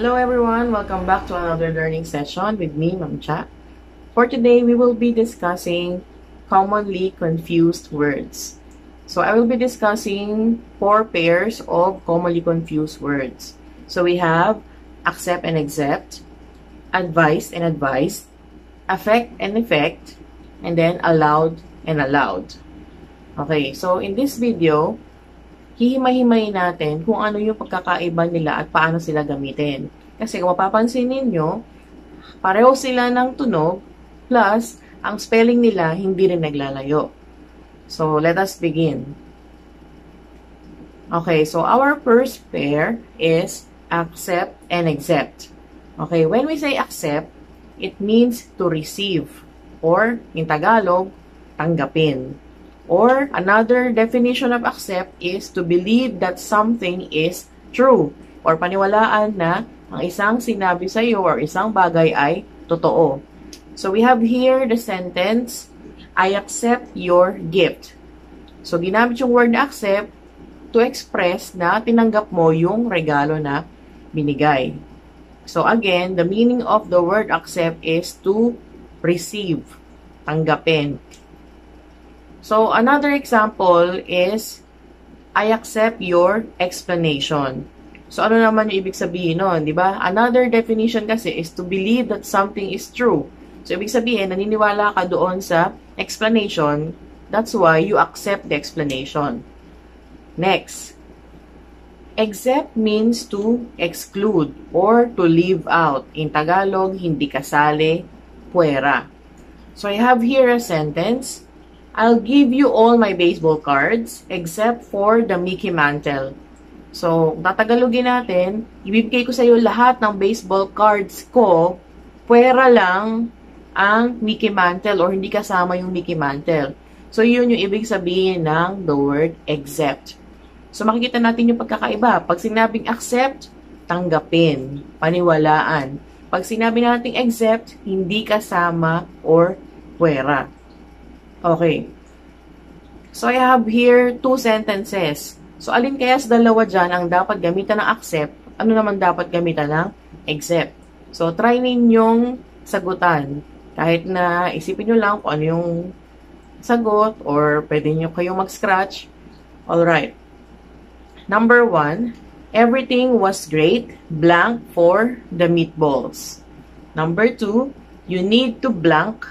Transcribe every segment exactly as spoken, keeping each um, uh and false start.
Hello everyone, welcome back to another learning session with me, Ma'am Cha. For today, we will be discussing commonly confused words. So I will be discussing four pairs of commonly confused words. So we have accept and accept, advised and advised, affect and effect, and then allowed and allowed. Okay, so in this video, hihimay-himayin natin kung ano yung pagkakaiba nila at paano sila gamitin. Kasi kung mapapansin ninyo, pareho sila ng tunog, plus ang spelling nila hindi rin naglalayo. So, let us begin. Okay, so our first pair is accept and accept. Okay, when we say accept, it means to receive, or in Tagalog, tanggapin. Or another definition of accept is to believe that something is true, or paniwalaan na ang isang sinabi sa iyo or isang bagay ay totoo. So we have here the sentence, I accept your gift. So ginamit yung word accept to express na tinanggap mo yung regalo na binigay. So again, the meaning of the word accept is to receive, tanggapin. So, another example is, I accept your explanation. So, ano naman yung ibig sabihin nun, di ba? Another definition kasi is to believe that something is true. So, ibig sabihin, naniniwala ka doon sa explanation. That's why you accept the explanation. Next, accept means to exclude or to leave out. In Tagalog, hindi kasali, puwera. So, I have here a sentence. I'll give you all my baseball cards except for the Mickey Mantle. So, tatagalogin natin, ibibigay ko sa iyo lahat ng baseball cards ko, pwera lang ang Mickey Mantle or hindi kasama yung Mickey Mantle. So, yun yung ibig sabihin ng the word accept. So, makikita natin yung pagkakaiba. Pag sinabing accept, tanggapin, paniwalaan. Pag sinabi natin accept, hindi kasama or pwera. Okay. So, I have here two sentences. So, alin kaya sa dalawa dyan ang dapat gamitan ng accept? Ano naman dapat gamitan ng accept? So, try ninyong sagutan. Kahit na isipin nyo lang kung ano yung sagot or pwede nyo kayong mag-scratch. Alright. Number one, everything was great, blank for the meatballs. Number two, you need to blank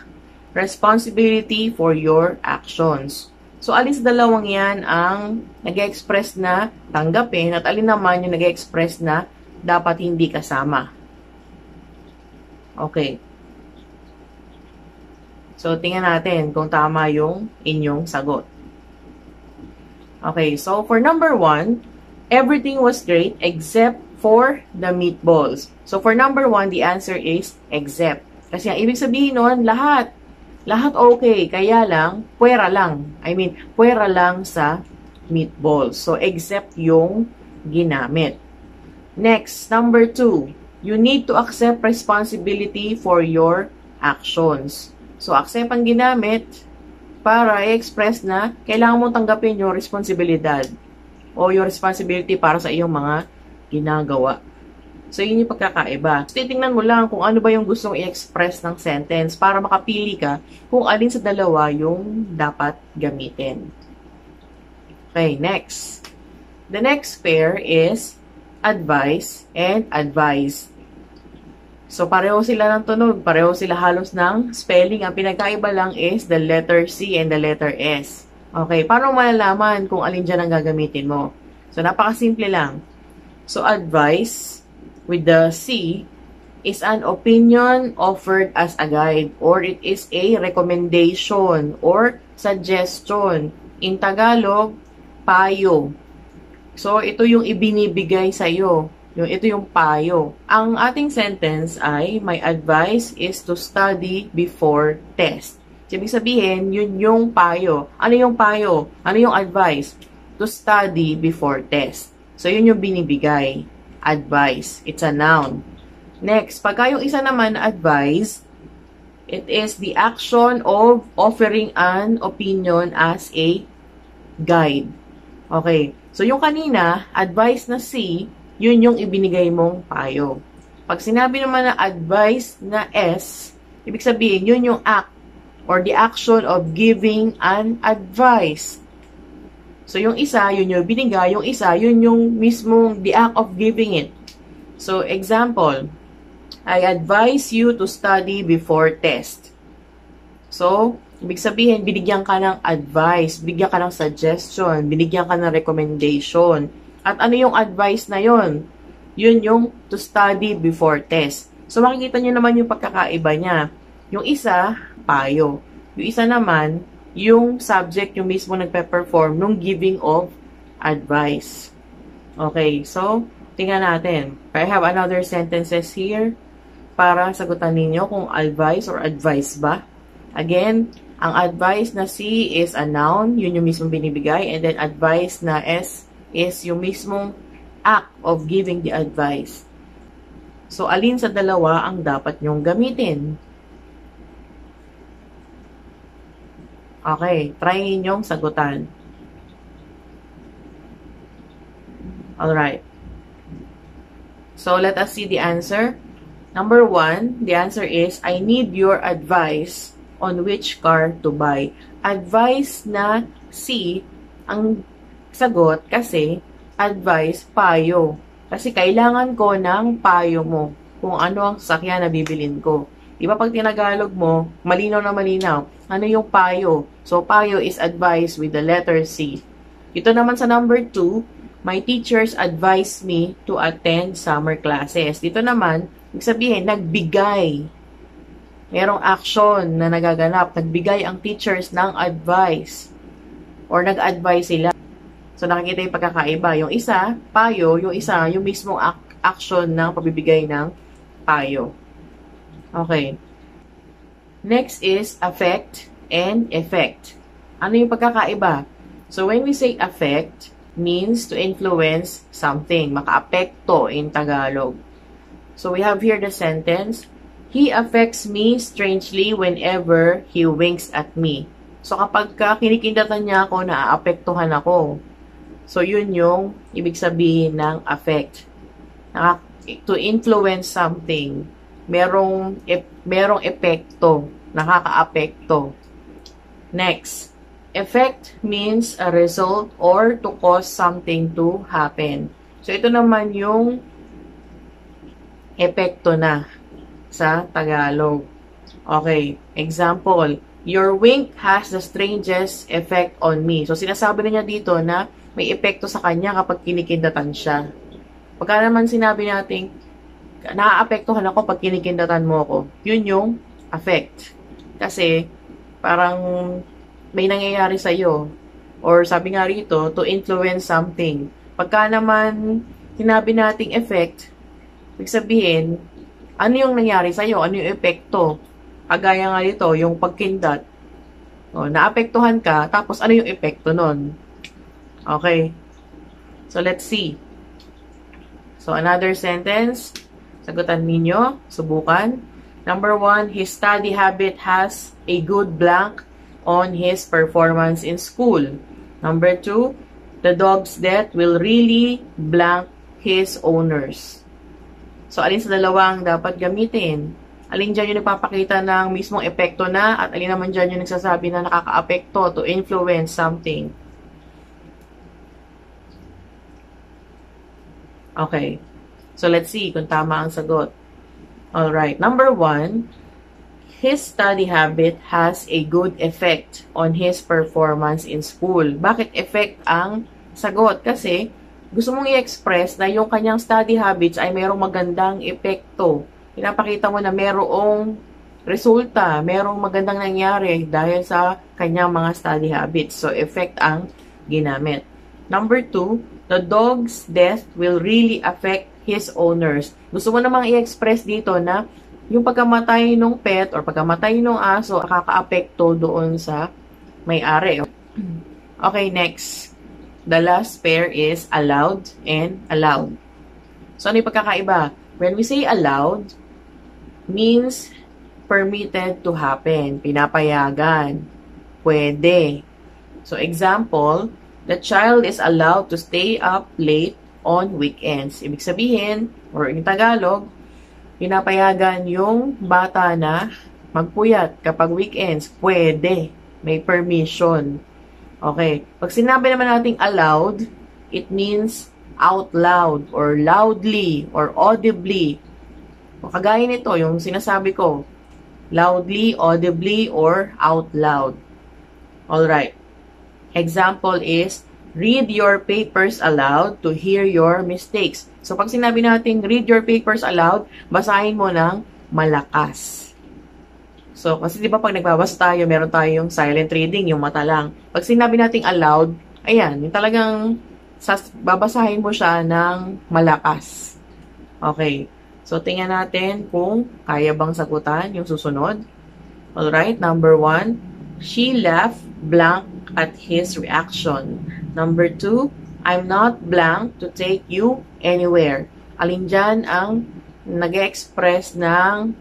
responsibility for your actions. So, alis dalawang yan ang nag-express na tanggapin at alin naman yung nag-express na dapat hindi kasama. Okay. So, tingnan natin kung tama yung inyong sagot. Okay. So, for number one, everything was great except for the meatballs. So, for number one, the answer is except. Kasi ang ibig sabihin nun, lahat. Lahat okay, kaya lang, puwera lang. I mean, puwera lang sa meatballs. So, except yung ginamit. Next, number two. You need to accept responsibility for your actions. So, accept ang ginamit para i-express na kailangan mo tanggapin yung responsibilidad o yung responsibility para sa iyong mga ginagawa. So, yun yung pagkakaiba. So, titingnan mo lang kung ano ba yung gustong i-express ng sentence para makapili ka kung alin sa dalawa yung dapat gamitin. Okay, next. The next pair is advice and advice. So, pareho sila ng tunog. Pareho sila halos ng spelling. Ang pinagkaiba lang is the letter C and the letter S. Okay, paano malalaman kung alin dyan ang gagamitin mo? So, napakasimple lang. So, advice with the C is an opinion offered as a guide, or it is a recommendation or suggestion. In Tagalog, payo. So, ito yung ibinibigay sa'yo. Yung, ito yung payo. Ang ating sentence ay, my advice is to study before test. Ibig sabihin, yun yung payo. Ano yung payo? Ano yung advice? To study before test. So, yun yung binibigay. Advice. It's a noun. Next, pagka yung isa naman advice, it is the action of offering an opinion as a guide. Okay. So, yung kanina, advice na C, yun yung ibinigay mong payo. Pag sinabi naman na advice na S, ibig sabihin, yun yung act or the action of giving an advice. So, yung isa, yun yung binigay. Yung isa, yun yung mismong the act of giving it. So, example, I advise you to study before test. So, ibig sabihin, binigyan ka ng advice, binigyan ka ng suggestion, binigyan ka ng recommendation. At ano yung advice na yun? Yun yung to study before test. So, makikita nyo naman yung pagkakaiba niya. Yung isa, payo. Yung isa naman, yung subject yung mismo nagpe-perform nung giving of advice. Okay, so, tingnan natin. I have another sentences here para sagutan ninyo kung advice or advice ba. Again, ang advice na C is a noun, yun yung mismong binibigay, and then advice na S is yung mismong act of giving the advice. So, alin sa dalawa ang dapat nyong gamitin? Okay, try ninyong sagutan. Alright. So, let us see the answer. Number one, the answer is, I need your advice on which car to buy. Advice na C ang sagot kasi advice, payo. Kasi kailangan ko ng payo mo kung ano ang sakyan na bibilin ko. Diba pag tinagalog mo, malinaw na malinaw, ano yung payo? So, payo is advice with the letter C. Ito naman sa number two, my teachers advised me to attend summer classes. Dito naman, ibig sabihin, nagbigay. Merong action na nagaganap. Nagbigay ang teachers ng advice. Or nag-advise sila. So, nakikita yung pagkakaiba. Yung isa, payo. Yung isa, yung mismong action ng pagbibigay ng payo. Okay. Next is affect and effect. Ano yung pagkakaiba? So, when we say affect, means to influence something. Maka-apekto in Tagalog. So, we have here the sentence, he affects me strangely whenever he winks at me. So, kapag ka kinikindatan niya ako, naaapektuhan ako. So, yun yung ibig sabihin ng affect. Naka to influence something. Merong, e merong epekto, nakakaapekto. Next, effect means a result or to cause something to happen. So, ito naman yung epekto na sa Tagalog. Okay, example, your wink has the strangest effect on me. So, sinasabi niya dito na may epekto sa kanya kapag kinikindatan siya. Pagka naman sinabi natin, naaapektuhan ako pag kinikindatan mo ako. Yun yung affect. Kasi, parang may nangyayari sa'yo. Or sabi nga rito, to influence something. Pagka naman, sinabi nating effect, ibig sabihin, ano yung nangyari sa'yo? Ano yung epekto? Kagaya nga rito, yung pagkindat. O, naapektuhan ka, tapos ano yung epekto nun? Okay. So, let's see. So, another sentence. Sagutan ninyo, subukan. Number one, his study habit has a good blank on his performance in school. Number two, the dog's death will really blank his owners. So, alin sa dalawang dapat gamitin? Alin dyan yung nagpapakita ng mismong epekto na at alin naman dyan yung nagsasabi na nakaka-apekto to influence something. Okay. So, let's see kung tama ang sagot. Alright. Number one, his study habit has a good effect on his performance in school. Bakit effect ang sagot? Kasi, gusto mong i-express na yung kanyang study habits ay mayroong magandang epekto. Pinapakita mo na mayroong resulta, mayroong magandang nangyari dahil sa kanyang mga study habits. So, effect ang ginamit. Number two, the dog's death will really affect his owners. Gusto mo namang i-express dito na yung pagkamatay ng pet or pagkamatay ng aso nakakaapekto doon sa may-ari. Okay, next. The last pair is allowed and allowed. So, ano yung pagkakaiba? When we say allowed, means permitted to happen. Pinapayagan. Pwede. So, example, the child is allowed to stay up late on weekends. Ibig sabihin, or in Tagalog, pinapayagan yung bata na magpuyat kapag weekends. Pwede. May permission. Okay. Pag sinabi naman nating allowed, it means out loud or loudly or audibly. O kagaya nito, yung sinasabi ko, loudly, audibly, or out loud. Alright. Example is, read your papers aloud to hear your mistakes. So, pag sinabi natin, read your papers aloud, basahin mo ng malakas. So, kasi di ba pag nagbabasa tayo, meron tayong silent reading, yung mata lang. Pag sinabi natin aloud, ayan, yung talagang sas babasahin mo siya ng malakas. Okay. So, tingnan natin kung kaya bang sagutan yung susunod. Alright, number one, she laughed blank at his reaction. Number two, I'm not blank to take you anywhere. Alin dyan ang nag-express ng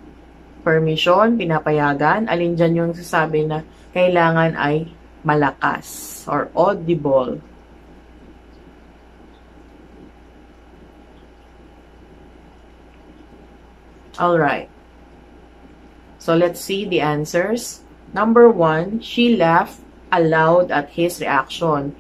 permission, pinapayagan. Alin dyan yung sasabi na kailangan ay malakas or audible. Alright. So, let's see the answers. Number one, she laughed aloud at his reaction.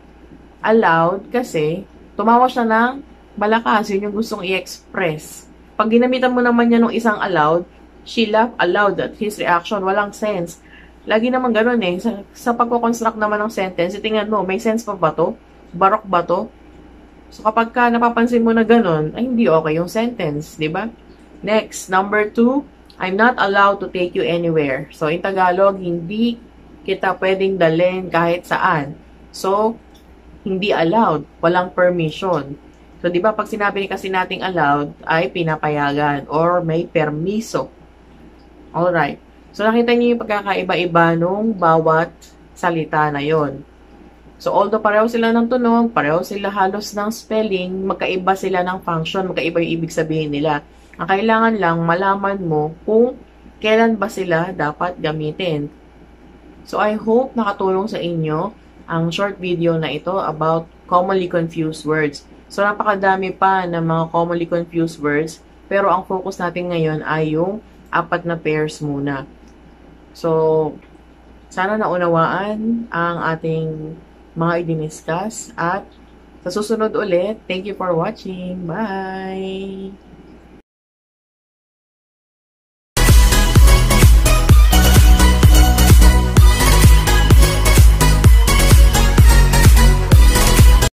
Aloud kasi tumawa siya ng malakas. Yun yung gustong i-express. Pag ginamitan mo naman niya nung isang aloud, she laughed aloud at his reaction. Walang sense. Lagi naman ganun eh. Sa, sa pagko-construct naman ng sentence, tingnan mo, may sense pa ba to? Barok ba to? So, kapag ka napapansin mo na ganun, ay hindi okay yung sentence, di ba? Next, number two, I'm not allowed to take you anywhere. So, in Tagalog, hindi kita pwedeng dalhin kahit saan. So, hindi allowed. Walang permission. So, di ba, pag sinabi kasi nating allowed, ay pinapayagan or may permiso. Alright. So, nakita niyo yung pagkakaiba-iba nung bawat salita na yon. So, although pareho sila ng tunog, pareho sila halos ng spelling, magkaiba sila ng function, magkaiba yung ibig sabihin nila. Ang kailangan lang, malaman mo kung kailan ba sila dapat gamitin. So, I hope nakatulong sa inyo ang short video na ito about commonly confused words. So, napakadami pa ng mga commonly confused words, pero ang focus natin ngayon ay yung apat na pairs muna. So, sana naunawaan ang ating mga i-discuss at sa susunod ulit. Thank you for watching. Bye!